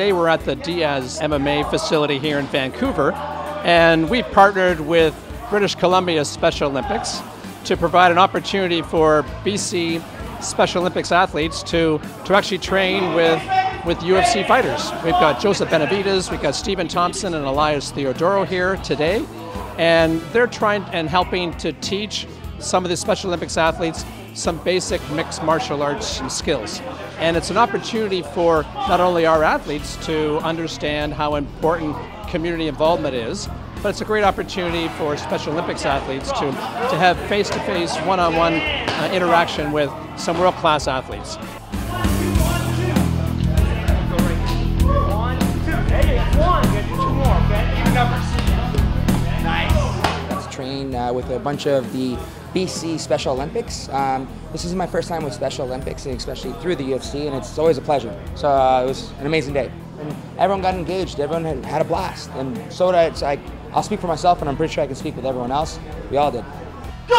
Today we're at the Diaz MMA facility here in Vancouver, and we've partnered with British Columbia's Special Olympics to provide an opportunity for BC Special Olympics athletes to actually train with UFC fighters. We've got Joseph Benavides, we've got Stephen Thompson and Elias Theodorou here today, and they're trying and helping to teach some of the Special Olympics athletes some basic mixed martial arts skills. And it's an opportunity for not only our athletes to understand how important community involvement is, but it's a great opportunity for Special Olympics athletes to have face-to-face, one-on-one interaction with some world-class athletes. With a bunch of the BC Special Olympics. This is my first time with Special Olympics, and especially through the UFC, and it's always a pleasure. So it was an amazing day. And everyone got engaged, everyone had a blast, and so it's like, I'll speak for myself, and I'm pretty sure I can speak with everyone else. We all did. Go!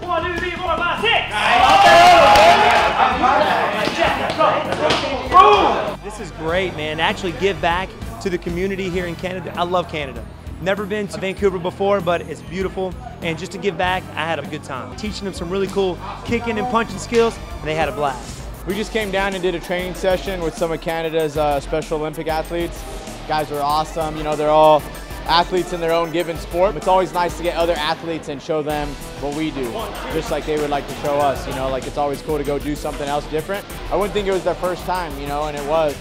1, 2, 3, 4, 5, 6! This is great, man. Actually give back to the community here in Canada. I love Canada. Never been to Vancouver before, but it's beautiful. And just to give back, I had a good time. Teaching them some really cool kicking and punching skills, and they had a blast. We just came down and did a training session with some of Canada's Special Olympic athletes. Guys were awesome. You know, they're all athletes in their own given sport. It's always nice to get other athletes and show them what we do, just like they would like to show us. You know, like it's always cool to go do something else different. I wouldn't think it was their first time, you know, and it was.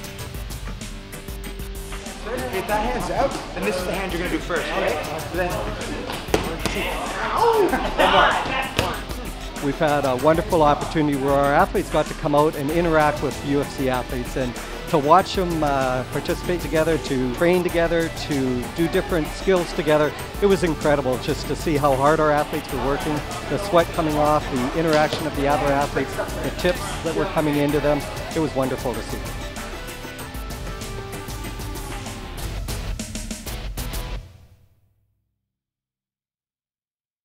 Get that hand's out, and this is the hand you're going to do first, right? Oh, we've had a wonderful opportunity where our athletes got to come out and interact with UFC athletes, and to watch them participate together, to train together, to do different skills together. It was incredible just to see how hard our athletes were working, the sweat coming off, the interaction of the other athletes, the tips that were coming into them. It was wonderful to see.